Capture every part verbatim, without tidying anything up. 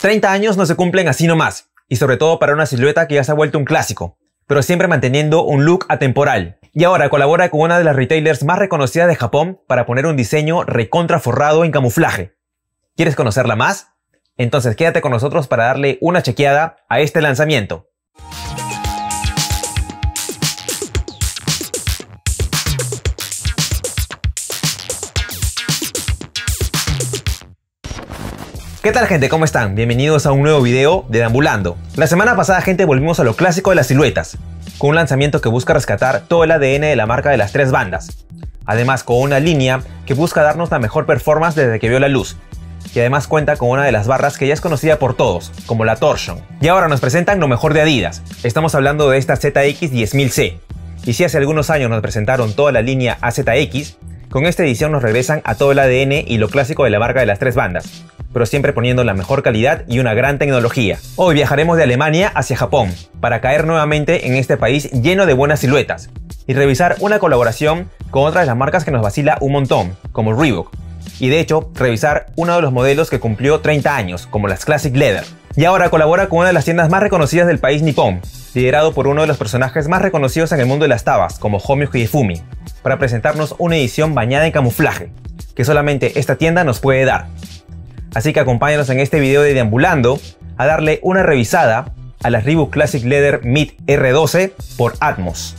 treinta años no se cumplen así nomás, y sobre todo para una silueta que ya se ha vuelto un clásico, pero siempre manteniendo un look atemporal. Y ahora colabora con una de las retailers más reconocidas de Japón para poner un diseño recontraforrado en camuflaje. ¿Quieres conocerla más? Entonces quédate con nosotros para darle una chequeada a este lanzamiento. ¿Qué tal, gente? ¿Cómo están? Bienvenidos a un nuevo video de Deambulando. La semana pasada, gente, volvimos a lo clásico de las siluetas, con un lanzamiento que busca rescatar todo el A D N de la marca de las tres bandas. Además, con una línea que busca darnos la mejor performance desde que vio la luz. Y además cuenta con una de las barras que ya es conocida por todos, como la Torsion. Y ahora nos presentan lo mejor de Adidas. Estamos hablando de esta Z X diez mil C. Y si hace algunos años nos presentaron toda la línea A Z X, con esta edición nos regresan a todo el A D N y lo clásico de la marca de las tres bandas, pero siempre poniendo la mejor calidad y una gran tecnología. Hoy viajaremos de Alemania hacia Japón, para caer nuevamente en este país lleno de buenas siluetas, y revisar una colaboración con otra de las marcas que nos vacila un montón, como Reebok. Y de hecho, revisar uno de los modelos que cumplió treinta años, como las Classic Leather. Y ahora colabora con una de las tiendas más reconocidas del país nipón, liderado por uno de los personajes más reconocidos en el mundo de las tabas, como Homio Kiyifumi, para presentarnos una edición bañada en camuflaje, que solamente esta tienda nos puede dar. Así que acompáñanos en este video de Deambulando a darle una revisada a las Reebok Classic Leather Mid R doce por Atmos.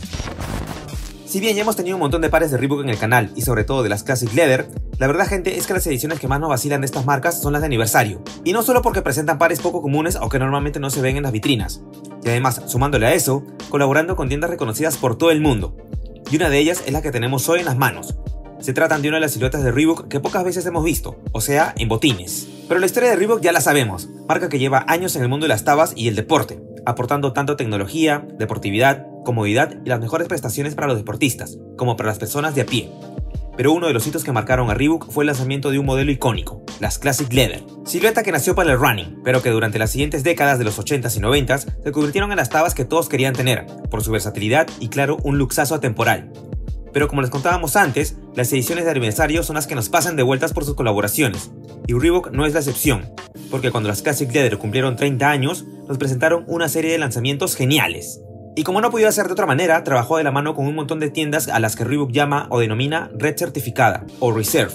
Si bien ya hemos tenido un montón de pares de Reebok en el canal y sobre todo de las Classic Leather, la verdad, gente, es que las ediciones que más nos vacilan de estas marcas son las de aniversario. Y no solo porque presentan pares poco comunes o que normalmente no se ven en las vitrinas. Y además, sumándole a eso, colaborando con tiendas reconocidas por todo el mundo. Y una de ellas es la que tenemos hoy en las manos. Se tratan de una de las siluetas de Reebok que pocas veces hemos visto, o sea, en botines. Pero la historia de Reebok ya la sabemos, marca que lleva años en el mundo de las tabas y el deporte, aportando tanto tecnología, deportividad, comodidad y las mejores prestaciones para los deportistas, como para las personas de a pie. Pero uno de los hitos que marcaron a Reebok fue el lanzamiento de un modelo icónico, las Classic Leather, silueta que nació para el running, pero que durante las siguientes décadas de los ochentas y noventas se convirtieron en las tabas que todos querían tener, por su versatilidad y, claro, un luxazo atemporal. Pero como les contábamos antes, las ediciones de aniversario son las que nos pasan de vueltas por sus colaboraciones, y Reebok no es la excepción, porque cuando las Classic Leather cumplieron treinta años, nos presentaron una serie de lanzamientos geniales. Y como no pudiera ser de otra manera, trabajó de la mano con un montón de tiendas a las que Reebok llama o denomina Red Certificada o Reserve,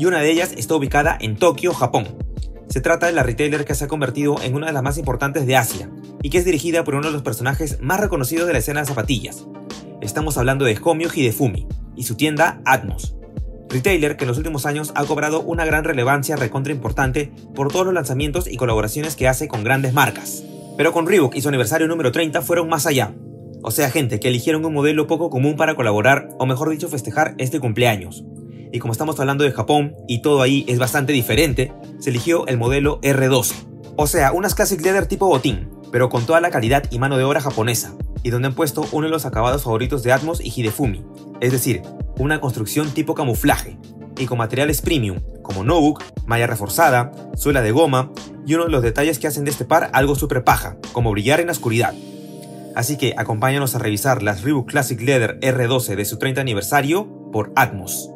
y una de ellas está ubicada en Tokio, Japón. Se trata de la retailer que se ha convertido en una de las más importantes de Asia, y que es dirigida por uno de los personajes más reconocidos de la escena de zapatillas. Estamos hablando de Homio Kiyifumi y su tienda Atmos, retailer que en los últimos años ha cobrado una gran relevancia recontra importante por todos los lanzamientos y colaboraciones que hace con grandes marcas. Pero con Reebok y su aniversario número treinta fueron más allá, o sea, gente, que eligieron un modelo poco común para colaborar, o mejor dicho, festejar este cumpleaños. Y como estamos hablando de Japón y todo ahí es bastante diferente, se eligió el modelo R doce, o sea, unas Classic Leather tipo botín, pero con toda la calidad y mano de obra japonesa, y donde han puesto uno de los acabados favoritos de Atmos y Kiyifumi, es decir, una construcción tipo camuflaje, y con materiales premium, como Nobu, malla reforzada, suela de goma, y uno de los detalles que hacen de este par algo super paja, como brillar en la oscuridad. Así que acompáñanos a revisar las Reebok Classic Leather R doce de su treinta aniversario por Atmos.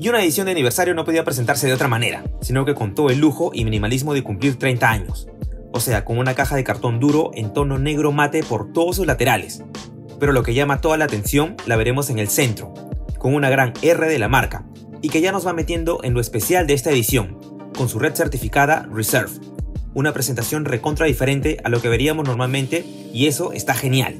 Y una edición de aniversario no podía presentarse de otra manera, sino que con todo el lujo y minimalismo de cumplir treinta años. O sea, con una caja de cartón duro en tono negro mate por todos sus laterales. Pero lo que llama toda la atención la veremos en el centro, con una gran R de la marca, y que ya nos va metiendo en lo especial de esta edición, con su red certificada Reserve, una presentación recontra diferente a lo que veríamos normalmente, y eso está genial.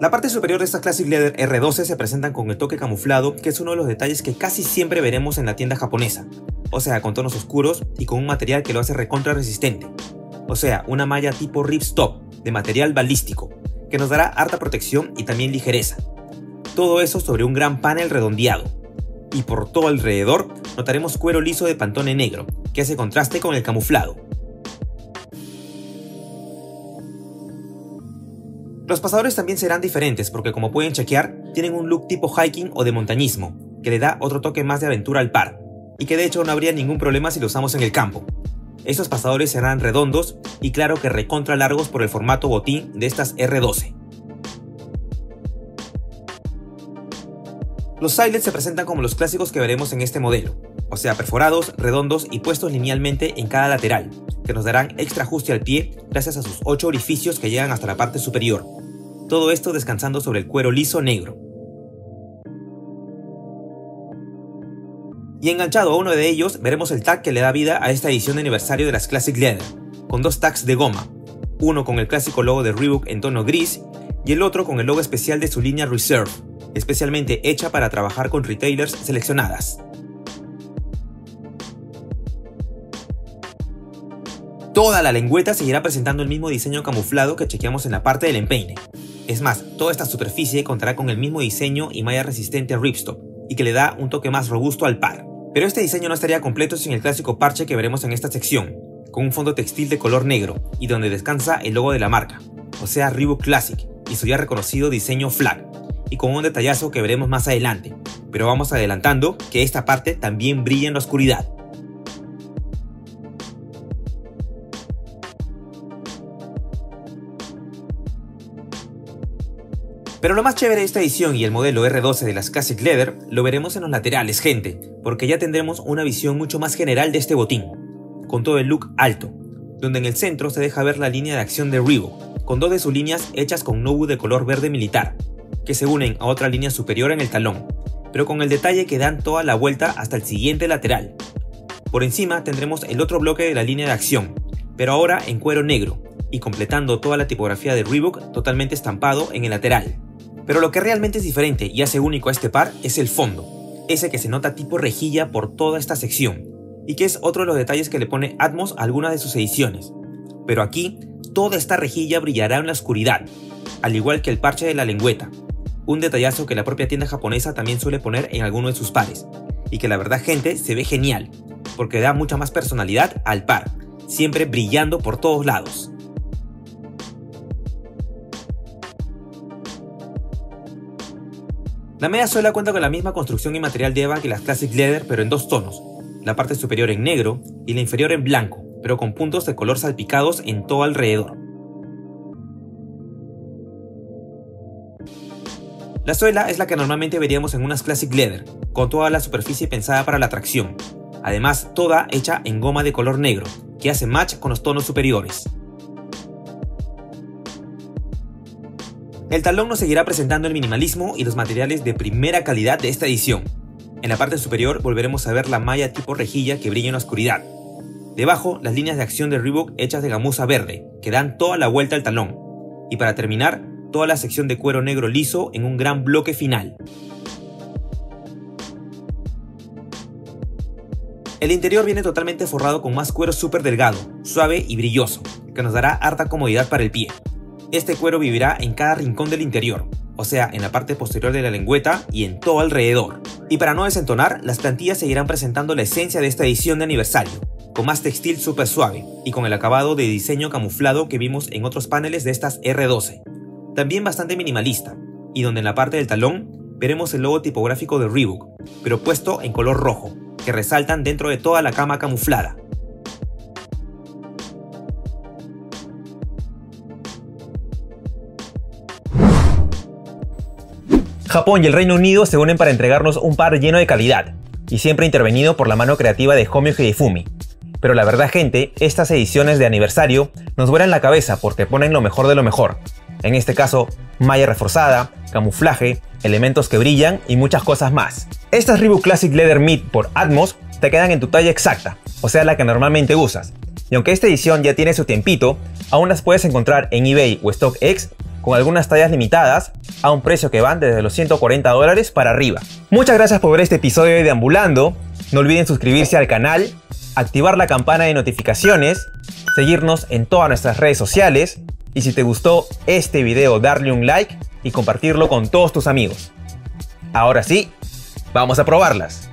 La parte superior de estas Classic Leather R doce se presentan con el toque camuflado, que es uno de los detalles que casi siempre veremos en la tienda japonesa, o sea, con tonos oscuros y con un material que lo hace recontra resistente, o sea, una malla tipo ripstop de material balístico, que nos dará harta protección y también ligereza. Todo eso sobre un gran panel redondeado. Y por todo alrededor notaremos cuero liso de pantone negro, que hace contraste con el camuflado. Los pasadores también serán diferentes porque, como pueden chequear, tienen un look tipo hiking o de montañismo, que le da otro toque más de aventura al par, y que de hecho no habría ningún problema si lo usamos en el campo. Estos pasadores serán redondos y, claro, que recontra largos por el formato botín de estas R doce. Los eyelets se presentan como los clásicos que veremos en este modelo, o sea perforados, redondos y puestos linealmente en cada lateral, que nos darán extra ajuste al pie gracias a sus ocho orificios que llegan hasta la parte superior. Todo esto descansando sobre el cuero liso negro. Y enganchado a uno de ellos veremos el tag que le da vida a esta edición de aniversario de las Classic Leather, con dos tags de goma, uno con el clásico logo de Reebok en tono gris y el otro con el logo especial de su línea Reserve, especialmente hecha para trabajar con retailers seleccionadas. Toda la lengüeta seguirá presentando el mismo diseño camuflado que chequeamos en la parte del empeine. Es más, toda esta superficie contará con el mismo diseño y malla resistente a ripstop, y que le da un toque más robusto al par. Pero este diseño no estaría completo sin el clásico parche que veremos en esta sección, con un fondo textil de color negro y donde descansa el logo de la marca, o sea Reebok Classic, y su ya reconocido diseño flag, y con un detallazo que veremos más adelante, pero vamos adelantando que esta parte también brilla en la oscuridad. Pero lo más chévere de esta edición y el modelo R doce de las Classic Leather lo veremos en los laterales, gente, porque ya tendremos una visión mucho más general de este botín, con todo el look alto, donde en el centro se deja ver la línea de acción de Reebok, con dos de sus líneas hechas con Nobu de color verde militar, que se unen a otra línea superior en el talón, pero con el detalle que dan toda la vuelta hasta el siguiente lateral. Por encima tendremos el otro bloque de la línea de acción, pero ahora en cuero negro, y completando toda la tipografía de Reebok totalmente estampado en el lateral. Pero lo que realmente es diferente y hace único a este par es el fondo, ese que se nota tipo rejilla por toda esta sección, y que es otro de los detalles que le pone Atmos a algunas de sus ediciones. Pero aquí, toda esta rejilla brillará en la oscuridad, al igual que el parche de la lengüeta, un detallazo que la propia tienda japonesa también suele poner en alguno de sus pares, y que la verdad, gente, se ve genial, porque da mucha más personalidad al par, siempre brillando por todos lados. La media suela cuenta con la misma construcción y material de EVA que las Classic Leather, pero en dos tonos, la parte superior en negro y la inferior en blanco, pero con puntos de color salpicados en todo alrededor. La suela es la que normalmente veríamos en unas Classic Leather, con toda la superficie pensada para la tracción, además toda hecha en goma de color negro, que hace match con los tonos superiores. El talón nos seguirá presentando el minimalismo y los materiales de primera calidad de esta edición. En la parte superior volveremos a ver la malla tipo rejilla que brilla en la oscuridad. Debajo, las líneas de acción de Reebok hechas de gamuza verde, que dan toda la vuelta al talón. Y para terminar, toda la sección de cuero negro liso en un gran bloque final. El interior viene totalmente forrado con más cuero súper delgado, suave y brilloso, que nos dará harta comodidad para el pie. Este cuero vivirá en cada rincón del interior, o sea, en la parte posterior de la lengüeta y en todo alrededor. Y para no desentonar, las plantillas seguirán presentando la esencia de esta edición de aniversario, con más textil súper suave y con el acabado de diseño camuflado que vimos en otros paneles de estas R doce. También bastante minimalista, y donde en la parte del talón veremos el logo tipográfico de Reebok, pero puesto en color rojo, que resaltan dentro de toda la cama camuflada. Japón y el Reino Unido se unen para entregarnos un par lleno de calidad, y siempre intervenido por la mano creativa de Homio Kiyifumi. Pero la verdad, gente, estas ediciones de aniversario nos vuelan la cabeza porque ponen lo mejor de lo mejor. En este caso, malla reforzada, camuflaje, elementos que brillan y muchas cosas más. Estas Reebok Classic Leather Mid por Atmos te quedan en tu talla exacta, o sea la que normalmente usas. Y aunque esta edición ya tiene su tiempito, aún las puedes encontrar en eBay o StockX con algunas tallas limitadas a un precio que van desde los ciento cuarenta dólares para arriba. Muchas gracias por ver este episodio de Deambulando. No olviden suscribirse al canal, activar la campana de notificaciones, seguirnos en todas nuestras redes sociales. Y si te gustó este video, darle un like y compartirlo con todos tus amigos. Ahora sí, vamos a probarlas.